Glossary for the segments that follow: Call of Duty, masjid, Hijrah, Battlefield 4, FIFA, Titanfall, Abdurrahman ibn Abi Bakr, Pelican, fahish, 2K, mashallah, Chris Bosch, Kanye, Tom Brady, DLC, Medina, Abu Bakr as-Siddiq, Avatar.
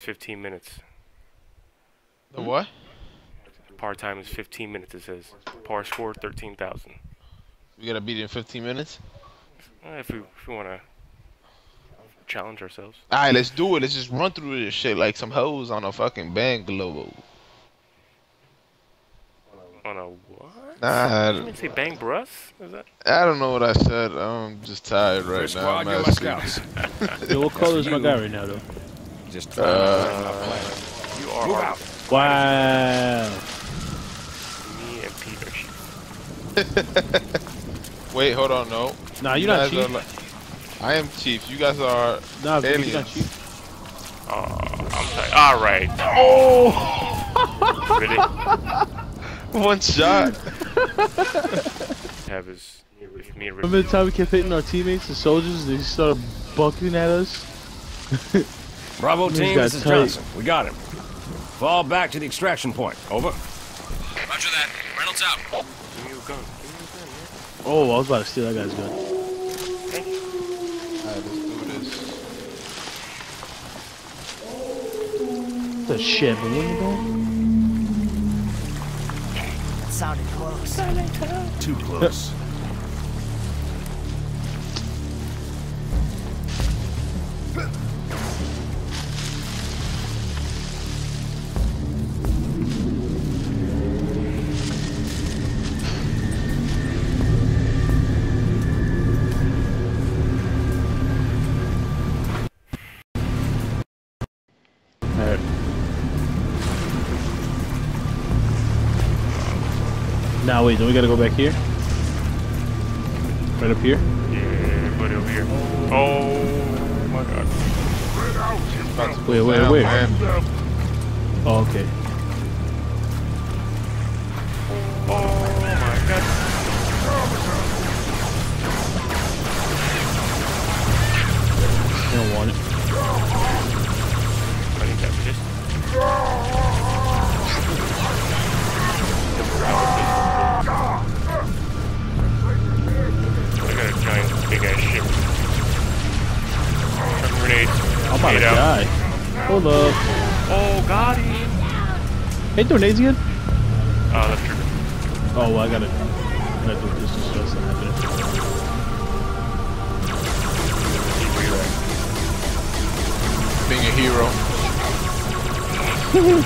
15 minutes. The what? Par time is 15 minutes, it says. Par score, 13,000. We gotta beat it in 15 minutes? If we wanna challenge ourselves. Alright, let's do it. Let's just run through this shit like some hoes on a fucking Bangalore. On a what? Nah, you mean say bang bruss? Is that? I don't know what I said. I'm just tired right First now. Yo, what color is my guy right now, though? Just try to you are out. Wow. Me and Peter. Wait, hold on, no. Nah, you're not chief. I am chief. You guys are aliens. You're not chief. Oh, I'm sorry. All right. Oh. Really? One shot. Have his, me and remember the time we kept hitting our teammates, the soldiers? They started bucking at us. Bravo team, this is Johnson. We got him. Fall back to the extraction point. Over. Roger that. Reynolds out. Give me your gun. Give me your gun. Oh, I was about to steal that guy's gun. Thank you. Alright, let's do this. The shit, man. What are you sounded close. Too close. Now wait, don't we gotta go back here? Right up here? Yeah, buddy, over here. Oh my god. Wait. Oh, okay. Oh my god. I don't want it. I need that just. Big ass shit. Grenades. I'm about to die. Hold up. Oh, got him. Hey, grenades again? Oh, that's true. Oh, well, I gotta do this just so that's not happening. Being a hero. Oh!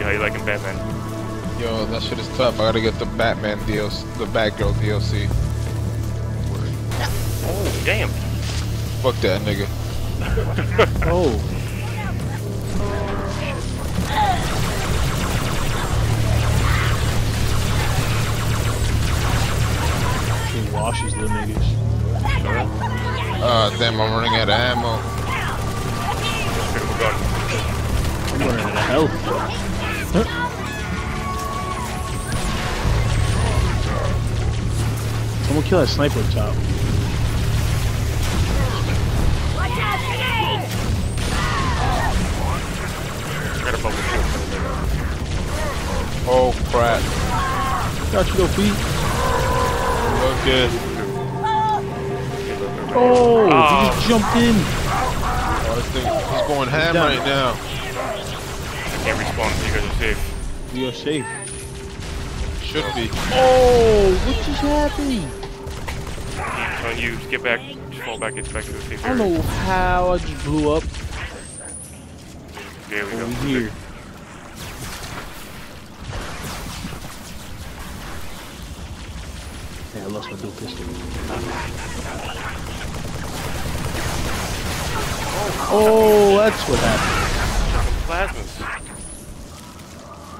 How you liking Batman? Yo, that shit is tough. I gotta get the Batman DLC, the Batgirl DLC. Oh, damn. Fuck that nigga. Oh. She washes the niggas. Damn, I'm running out of ammo. I'm running out of health. Huh? I'm gonna kill that sniper top. Watch out, grenades! Oh crap. Got you though, Pete. Look good. Oh, he just jumped in. Oh, this thing is going ham right now. I can't respawn, so you guys are safe. We are safe. Should be. Oh, what just happened? On you, just get back, just fall back, get back to the safe area. I don't know how I just blew up. There we go. Over here. Okay, I lost my dual pistol. Oh, that's what happened. Plasmas.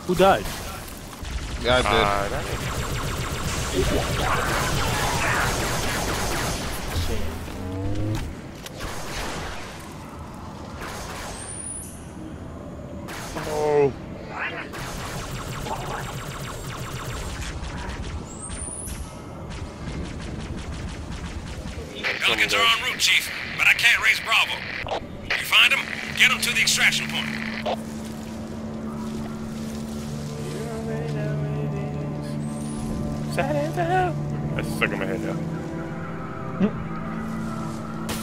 Who died? Yeah, I did. Oh. Pelicans are en route, Chief, but I can't raise Bravo. You find them, get them to the extraction point. That's stuck in my head now.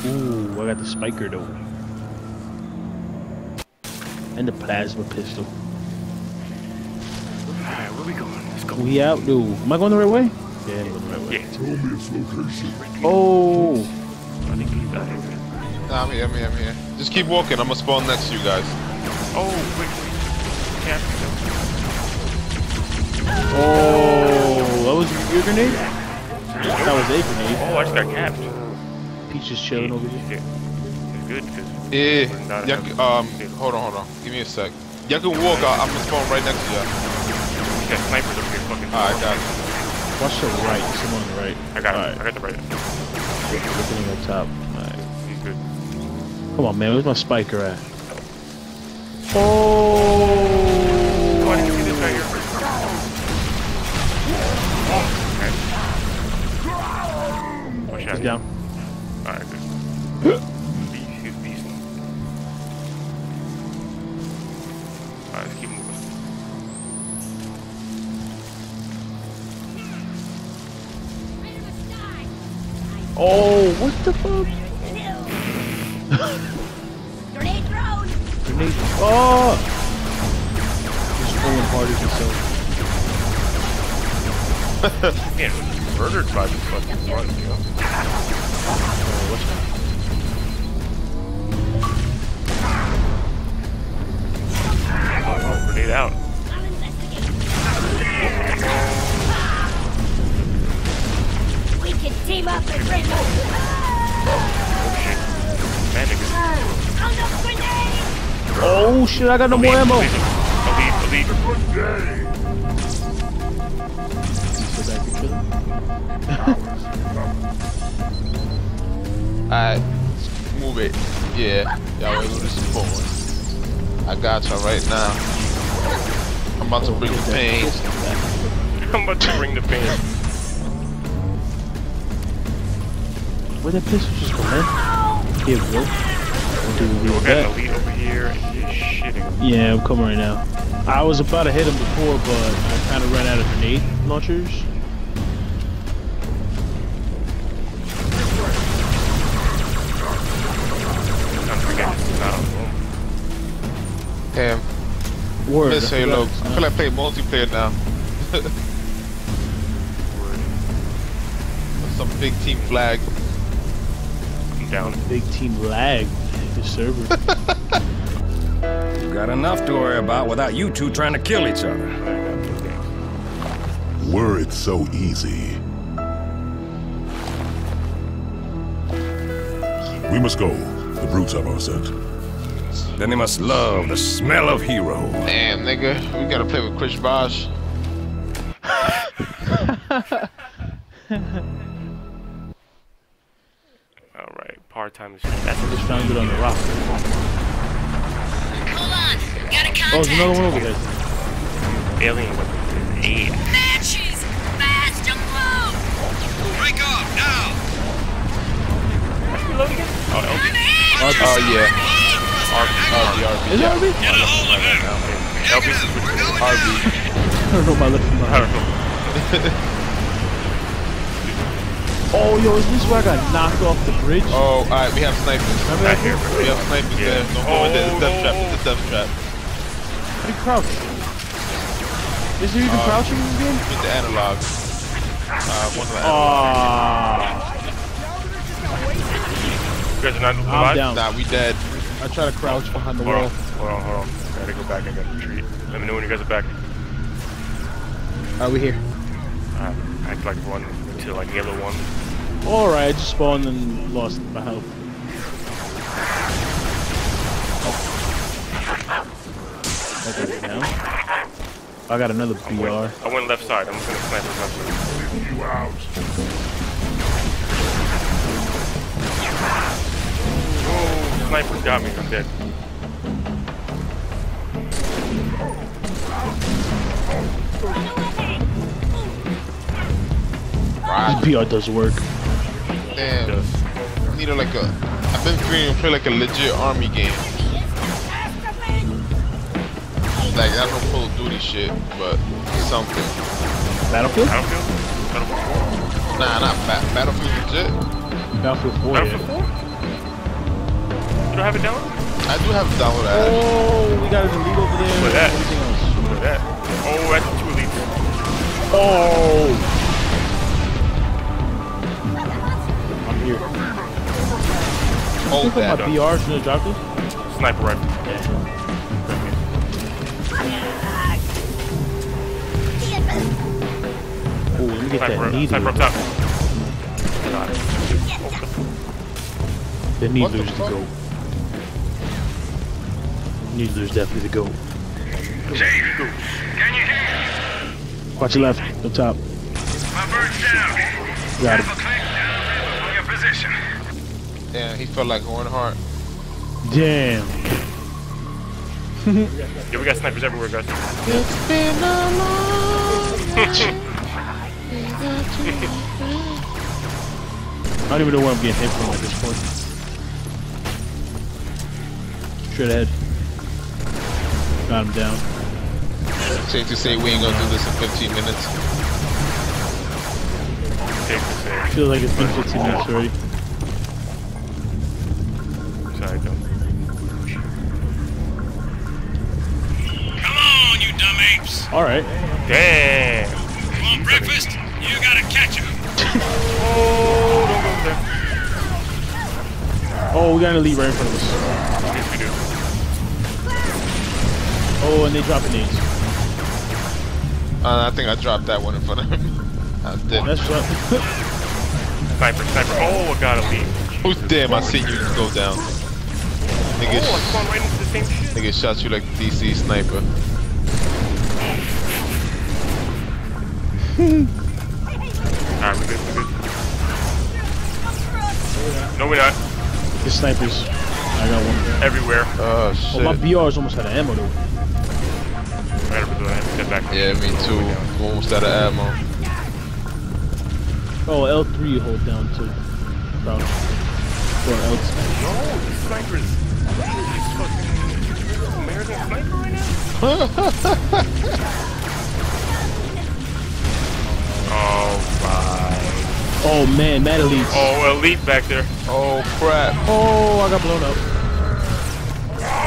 Ooh, I got the spiker though. And the plasma pistol. Alright, where we going? Let's go. We out, dude. Am I going the right way? Yeah, I'm going the right way. Yeah. Tell me its location. Oh! I need to leave out here. Nah, I'm here. Just keep walking. I'm gonna spawn next to you guys. Oh, wait. Yeah. Oh, that was your grenade? That was a grenade. Oh, I just got capped. Peach is chilling over here. Good, yeah, hold on. Give me a sec. Y'all can walk out, I'm gonna spawn right next to y'all. You got snipers over here fucking. Alright, got it. Watch the right, someone on the right. I got it, right. I got the right. Looking at the top. Alright. He's good. Come on, man, where's my spiker at? Oh! Why did you get this right here? Oh, okay. He's down. Alright, good. Oh, what the fuck? Grenade thrown! Grenade. Oh! He's pulling hard as himself. Man, murdered by the fucking front, yo. Oh, grenade out. I'm investigating. We can team up and break up. Oh shit, I got no more ammo. Alright, move it. Yeah, y'all able to support. I got y'all right now. I'm about to bring the pain. Where that pistol just go, man? Here we go. We're getting a lead over here and he's shitting. Yeah, I'm coming right now. I was about to hit him before, but I kind of ran out of grenade launchers. Damn. Word. Miss Halo. I feel like playing multiplayer now. Some big team flag. Down. Big team lag. The server. You got enough to worry about without you two trying to kill each other. Were it so easy. We must go. The brutes have our scent. Then they must love the smell of hero. Damn, nigga. We gotta play with Chris Bosch. Time is that's what just found it on the rock. Hold on, got a contact. Oh, there's another one over there. Alien weapon. Yeah. Matches! Fast and low! Break off now! Reload again? Oh, LB. Oh, yeah. RB. Is it RB? Get a hold of him! LB is with RB. I don't know if I left him behind. Oh, yo, is this where I got knocked off the bridge? Oh, alright, we have snipers. Right here, bro. We have snipers there. Yeah. No, it's a death trap. It's a death trap. How do you crouch? Is there even crouching in this game? With the analog. One of the analogs. You guys are not alive? I'm down. Nah, we dead. I try to crouch behind the wall. Hold on. I gotta go back. I gotta retreat. Let me know when you guys are back. Alright, we're here. Alright, I like one. to like yellow one. Alright, I just spawned and lost my health. Oh. I got it now. I got another BR. I went left side. I'm just gonna snipe this up. You out. Oh, sniper got me. I'm dead. PR does work. Damn. I need like a. I've been creating to play like a legit army game. Like, I don't Call of Duty shit, but something. Battlefield? Battlefield? Nah, not Battlefield legit. Battlefield 4. Battlefield 4? You don't have it downloaded? I do have it downloaded. Oh, we got an elite over there. Look at that. Look at that. Oh, that's 2 elites. Oh. Here. Hold that. My BR's gonna drop this? Sniper rifle. Yeah. Ooh, let me get that needle. Sniper up top. Got it. Oh. The needler's the goat. Needler's definitely the goat. Can you hear me? Watch your left. Up top. My bird's down. Got him. Damn, he felt like going hard. Damn. Yeah, we got snipers everywhere, guys. It's been a long. I don't even know where I'm getting hit from at this point. Straight ahead. Got him down. It's safe to say we ain't gonna do this in 15 minutes. I feel like it's been 15 minutes already. Sorry, come on, you dumb apes! Alright. Damn! Come on, breakfast! You gotta catch him! Oh, don't go up there. Oh, we got an elite right in front of us. Yes, we do. Oh, and they dropping these. I think I dropped that one in front of him. I did. That's right. Sniper, sniper. Oh, I got elite. Oh, damn, I see you go down. Nigga, oh, I spawned right into the same shit. Nigga shot you like DC sniper. Alright, we're good, we're good. No, we're not. The snipers. I got one. Everywhere. Oh, shit. Oh, my BR's almost out of ammo, though. I gotta do that. Get back. Yeah, me too. Almost out of ammo. Oh, L3 hold down, too. Probably. Or L2. No, the snipers. American sniper right now? Oh my. Oh man, mad elite. Oh, elite back there. Oh crap. Oh, I got blown up.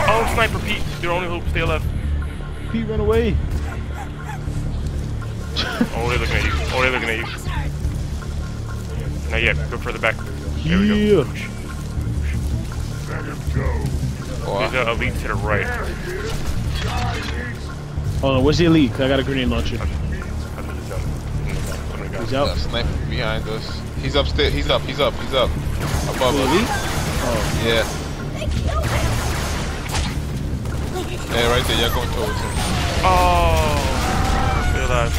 Oh, sniper Pete. Their only hope, stay left. Pete ran away. Oh, they're looking at you. Oh, they're looking at you. Not yet. Go further back. There we go. There's an elite to the right. Hold on, where's the elite? I got a grenade launcher. He's out. Sniper behind us. He's upstairs. He's up. Above the elite? Oh. Yeah. Hey, right there. Y'all going towards him. Oh. Still alive.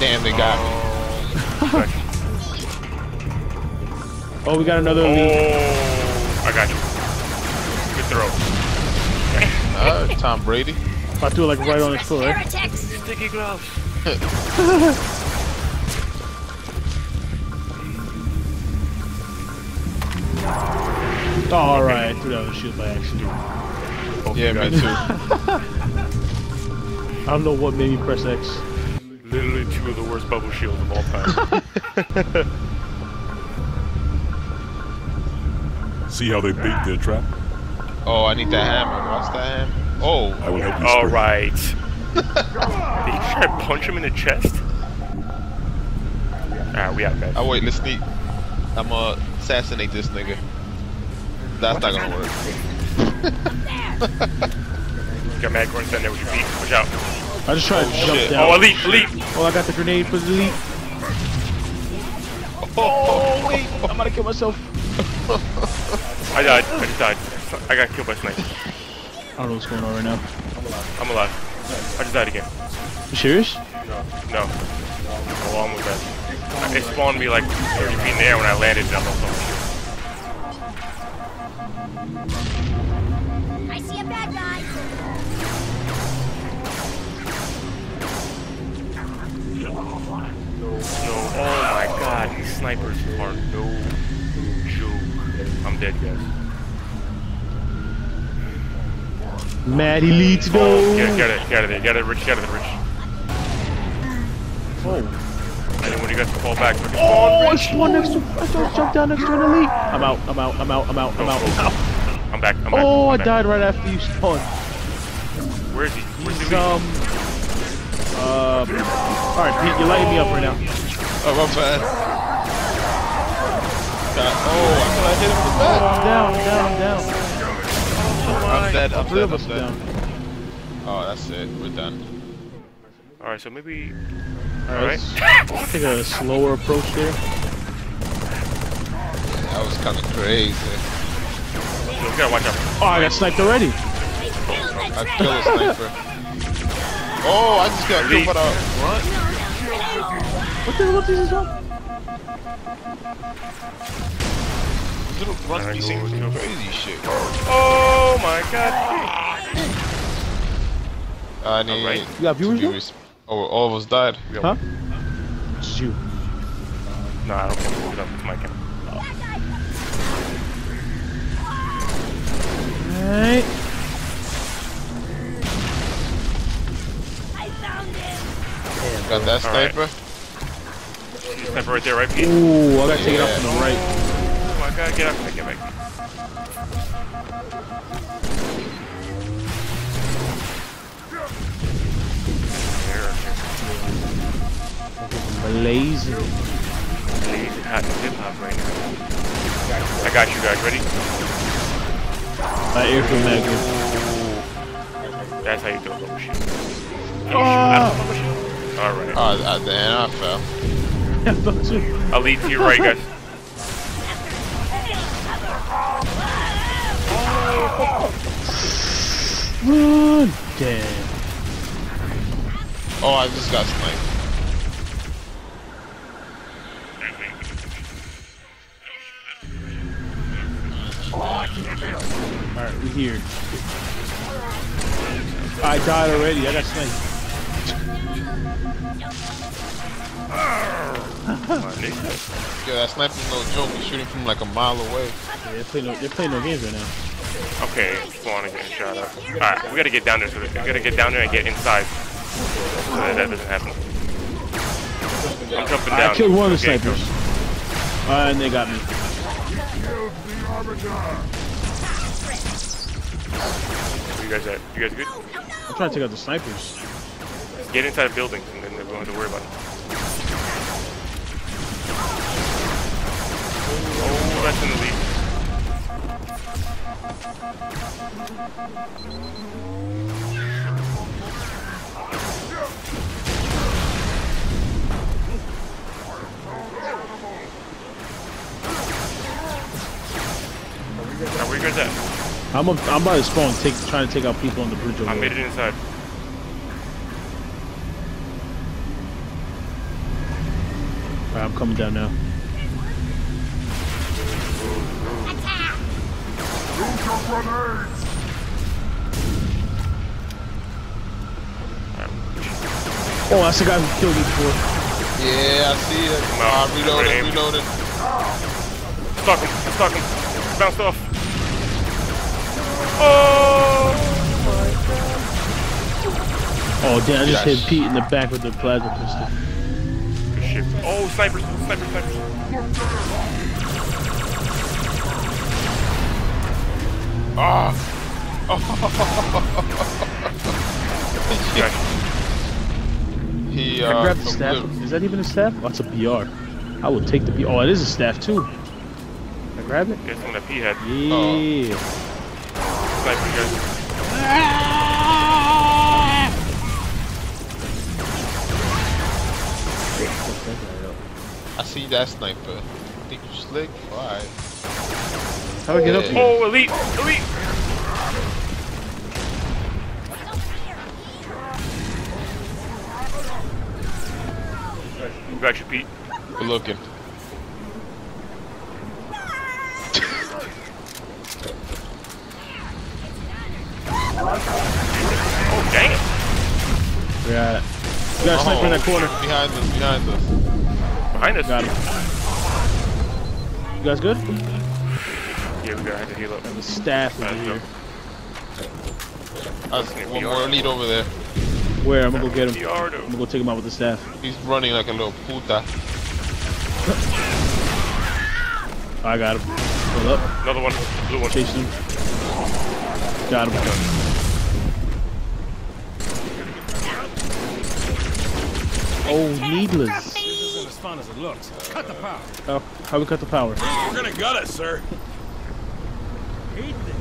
Damn, they got me. Oh, we got another elite. Oh, I got you. Good throw. Tom Brady. If I threw it like right on his foot, right? Sticky gloves. Oh, alright, I threw that on the shield by accident. Oh, yeah, me too. I don't know what made me press X. Literally 2 of the worst bubble shields of all time. See how they bait their trap? Oh, I need that hammer. What's that hammer? Oh. I will help you. All right. Did you try to punch him in the chest? Alright, we out, guys. Oh, wait, let's sneak. I'm gonna assassinate this nigga. That's not gonna work. Got mad Gordon down there with your feet. Watch out. I just tried to jump down. Oh, elite, elite. Oh, I got the grenade for the elite. Oh, wait. I'm gonna kill myself. I died. I just died. I got killed by sniper. I don't know what's going on right now. I'm alive. I'm alive. I just died again. You serious? No. No. I'm along with that. It spawned me like 30 feet in the air when I landed and I lost all. I see a bad guy. No. Oh my god, these snipers are no joke. I'm dead, guys. Maddie leads though. Get out of there, get out of the rich, get out of the rich. Oh. I didn't want you guys to fall back. Oh, I one next to. I just jumped down next to an elite. I'm out. I'm out. I'm out. I'm out. I'm out. Ow. I'm back. I'm back. Oh, I died right after you spawned. Where is he? Where's he? All right, Pete, you're lighting me up right now. Oh, my bad. Oh, I thought I hit him with that. Oh, down, down, down. I'm dead. I'm dead. I'm dead. Oh, that's it. We're done. All right, so maybe. Alright. I think I had a slower approach there. That was kind of crazy. You gotta watch out. Oh, I got sniped already. I killed a sniper. Oh, I just got killed by the front. What the hell is this one? Little front be saying crazy shit. Oh my god. I need. Right. You got viewers? Oh, all of us died. Huh? It's you. Nah, I don't want to look it up. It's my camera. Alright. I found him. Got that sniper. Right. Sniper right there, right, Pete? Ooh, I gotta take it up to the right. Ooh, I gotta get up and get back. Lazy. Lazy hot hip hop right now. I got you guys, ready? I hear from Megan. That's how you do it. Shit. Oh! Alright. Oh, then I fell. I'll lead to your right, guys. Run! Damn. Oh, I just got sniped. Alright, we're here. I died already, I got sniped. Yo, that sniper's no joke, he's shooting from like a mile away. Yeah, they're playing no games right now. Okay, spawn and getting shot up. Alright, we gotta get down there, so we gotta get down there and get inside. So that doesn't happen. I'm jumping down. I killed one of the snipers. And they got me. Where you guys at? You guys good? I'm trying to take out the snipers. Get inside buildings and then we won't have to worry about it. Oh, that's in the lead. Now, where you guys at? I'm about to spawn, trying to take out people on the bridge over there. I made it inside. Alright, I'm coming down now. Attack! Use your grenades! Oh, that's the guy who killed me before. Yeah, I see it. Reloaded, reloaded. Stuck him, stuck him. Bounced off. Oh my god. Oh damn, I just hit Pete in the back with the plasma pistol. Good shit. Oh, snipers, snipers, snipers. Ah. Oh. Yeah. He I grabbed the staff. Is that even a staff? Oh, it's a BR. I would take the P. Oh, it is a staff too. Can I grab it? It's on the P head. Yeah. I see that sniper. Think you slick? Alright. How do I get up here? Oh, elite! Elite! You got your Pete. Good looking. Oh, dang it. We got it. We got a sniper in that corner. Behind us, behind us. Behind us? Got him. You guys good? Yeah, we got to heal up. There's a staff in here. One more elite over there. Where? I'm gonna go get him. I'm gonna go take him out with the staff. He's running like a little puta. I got him. Pull up. Another one. Blue one. Chasing him. Got him. Oh, needless. This isn't as fun as it looks. Cut the power. Oh, how we cut the power? We're gonna gut it, sir. Hate this.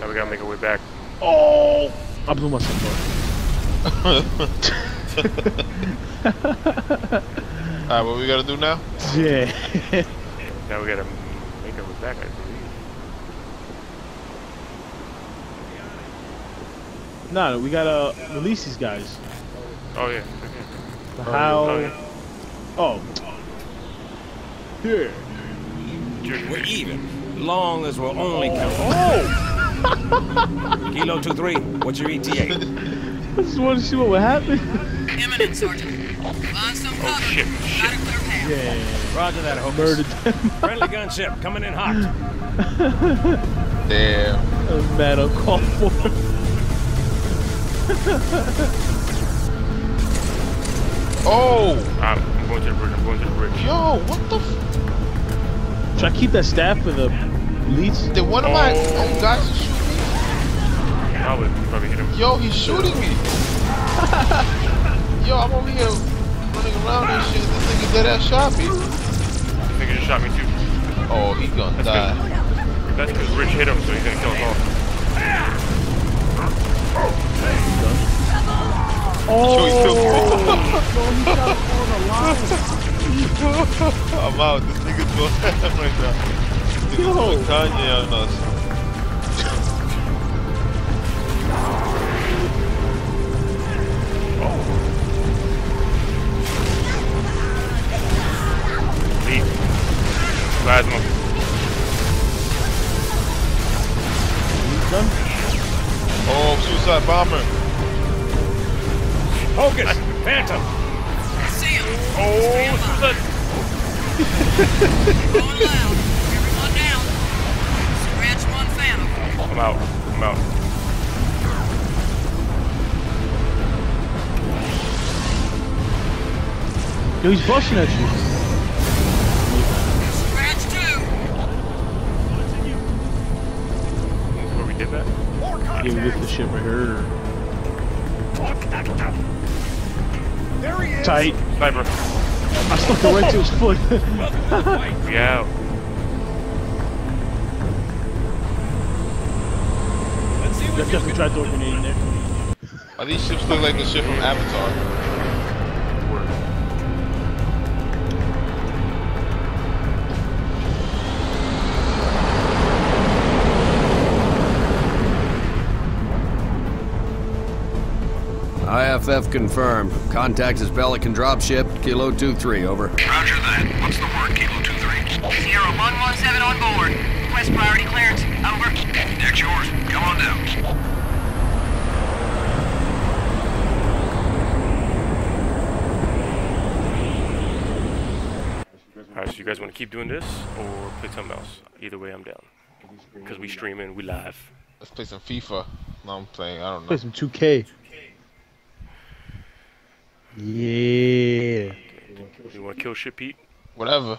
Now we gotta make our way back. Oh! I blew myself up. Alright, what we gotta do now? Yeah. Now we gotta make our way back, I believe. No, we gotta release these guys. Oh, yeah. Okay. How? Oh, yeah. Oh. Here. Yeah. We're even. Long as we're only counting. Oh! Kilo 23, what's your ETA? I just want to see what would happen. Imminent, Sergeant. Oh shit, shit. Yeah. Roger that, Hocus. Murdered them. Friendly gunship coming in hot. Damn. That was bad on call for. Oh! I'm going to the bridge, I'm going to the bridge. Yo, what the f... Should I keep that staff for the... leads? Did one of my own guys shoot me? Yeah, I would probably hit him. Yo, he's shooting me! Yo, I'm over here running around and shit. This nigga dead ass shot me. This nigga just shot me too. Oh, he gonna die. That's because Rich hit him, so he's gonna kill us all. Oh! I'm out. This nigga's going ham right now. Yo. Kanye on us. Oh. Leap. Plasma. Oh, suicide bomber. Focus. Phantom. See him. Oh, suicide. I'm out. I'm out. Yo, he's busting at you. Scratch two. Where we did that? Yeah, we did the ship right here. There he is. Tight. Sniper. I stuck the right to his foot. We out. I definitely tried to throw a grenade in there. Oh, these ships look like the ship from Avatar. IFF confirmed. Contact is Pelican dropship, Kilo 23, over. Roger that. What's the word, Kilo 23? 0117 on board. Request priority clearance, over. Deck's yours. Come on down. Alright, so you guys want to keep doing this or play something else? Either way, I'm down. Because we streaming, we live. Let's play some FIFA. No, I'm playing, I don't know. Play some 2K. Yeah. You want to kill shit, Pete? Whatever.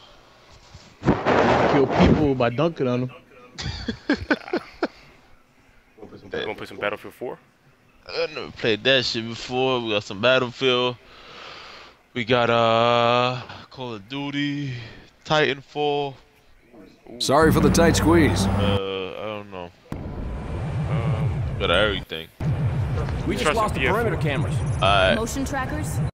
Kill people by dunking on them. Nah. We're gonna play some Battlefield 4? I never played that shit before. We got some Battlefield. We got Call of Duty, Titanfall. Ooh. Sorry for the tight squeeze. I don't know. Got everything. We just lost the perimeter cameras. Motion trackers.